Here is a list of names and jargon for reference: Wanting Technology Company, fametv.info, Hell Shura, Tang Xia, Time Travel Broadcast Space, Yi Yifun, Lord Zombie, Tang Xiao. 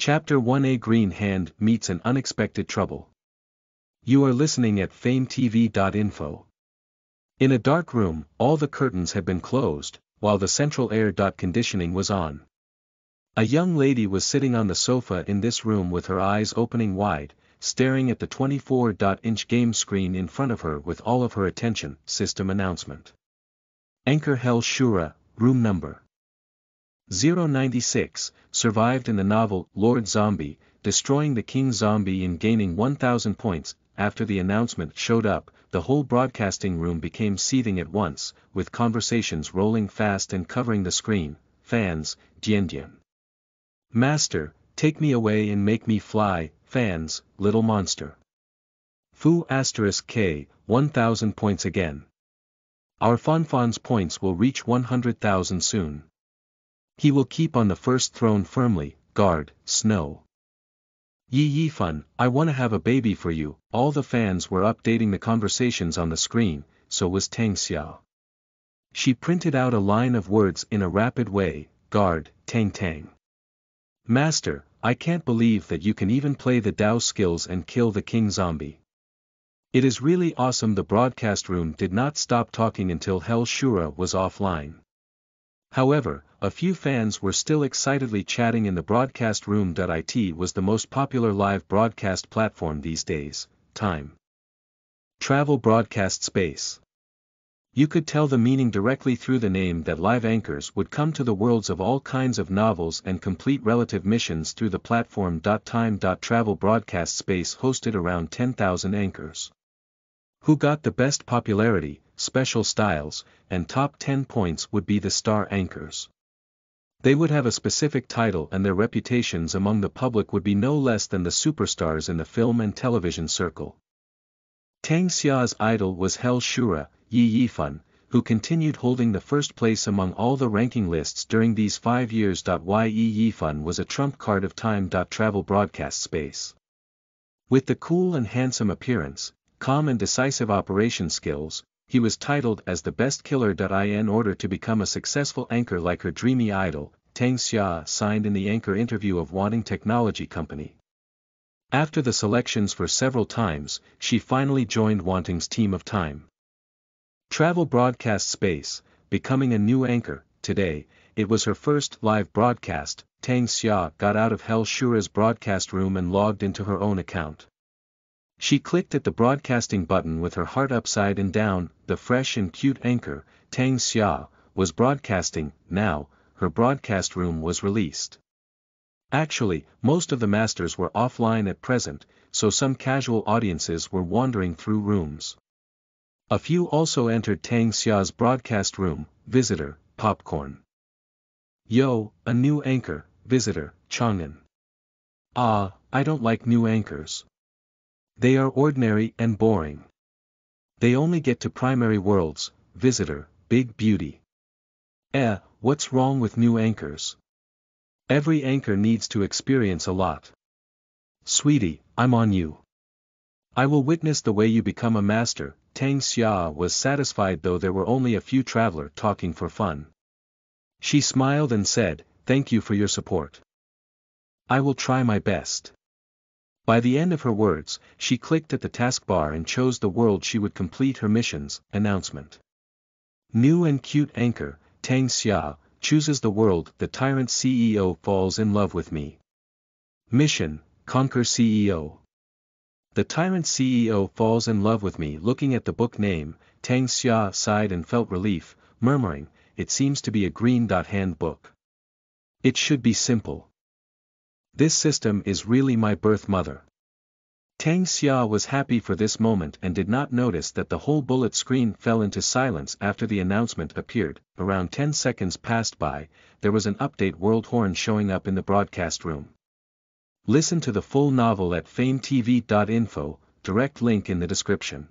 Chapter 1A Green Hand Meets an Unexpected Trouble. You are listening at fametv.info. In a dark room, all the curtains had been closed, while the central air conditioning was on. A young lady was sitting on the sofa in this room with her eyes opening wide, staring at the 24-inch game screen in front of her with all of her attention. System announcement. Anchor Hell Shura, room number 096, survived in the novel Lord Zombie, destroying the King Zombie and gaining 1,000 points. After the announcement showed up, the whole broadcasting room became seething at once, with conversations rolling fast and covering the screen. Fans, Dian. Master, take me away and make me fly. Fans, little monster. Fu *K, 1,000 points again. Our Fanfan's points will reach 100,000 soon. He will keep on the first throne firmly. Guard, snow. Yi Yifun, I wanna have a baby for you. All the fans were updating the conversations on the screen, so was Tang Xiao. She printed out a line of words in a rapid way. Guard, Tang Tang. Master, I can't believe that you can even play the Dao skills and kill the King Zombie. It is really awesome. The broadcast room did not stop talking until Hell Shura was offline. However, a few fans were still excitedly chatting in the broadcast room. It was the most popular live broadcast platform these days. Time Travel Broadcast Space. You could tell the meaning directly through the name that live anchors would come to the worlds of all kinds of novels and complete relative missions through the platform. Time Travel Broadcast Space hosted around 10,000 anchors, who got the best popularity, special styles, and top 10 points would be the star anchors. They would have a specific title and their reputations among the public would be no less than the superstars in the film and television circle. Tang Xia's idol was Hell Shura, Yi Yifun, who continued holding the first place among all the ranking lists during these 5 years. Why Yi Yifun was a trump card of Time Travel Broadcast Space. With the cool and handsome appearance, calm and decisive operation skills, he was titled as the best killer. In order to become a successful anchor like her dreamy idol, Tang Xia signed in the anchor interview of Wanting Technology Company. After the selections for several times, she finally joined Wanting's team of Time Travel Broadcast Space, becoming a new anchor. Today, it was her first live broadcast. Tang Xia got out of Hell Shura's broadcast room and logged into her own account. She clicked at the broadcasting button with her heart upside and down. The fresh and cute anchor, Tang Xia, was broadcasting. Now, her broadcast room was released. Actually, most of the masters were offline at present, so some casual audiences were wandering through rooms. A few also entered Tang Xia's broadcast room. Visitor, popcorn. Yo, a new anchor. Visitor, Chang'an. Ah, I don't like new anchors. They are ordinary and boring. They only get to primary worlds. Visitor, big beauty. What's wrong with new anchors? Every anchor needs to experience a lot. Sweetie, I'm on you. I will witness the way you become a master. Tang Xia was satisfied, though there were only a few travelers talking for fun. She smiled and said, "Thank you for your support. I will try my best." By the end of her words, she clicked at the taskbar and chose the world she would complete her missions. Announcement. New and cute anchor, Tang Xia, chooses the world. The tyrant CEO falls in love with me. Mission, conquer CEO. The tyrant CEO falls in love with me. Looking at the book name, Tang Xia sighed and felt relief, murmuring, it seems to be a green hand book. It should be simple. This system is really my birth mother. Tang Xia was happy for this moment and did not notice that the whole bullet screen fell into silence after the announcement appeared. Around 10 seconds passed by. There was an update world horn showing up in the broadcast room. Listen to the full novel at fametv.info, direct link in the description.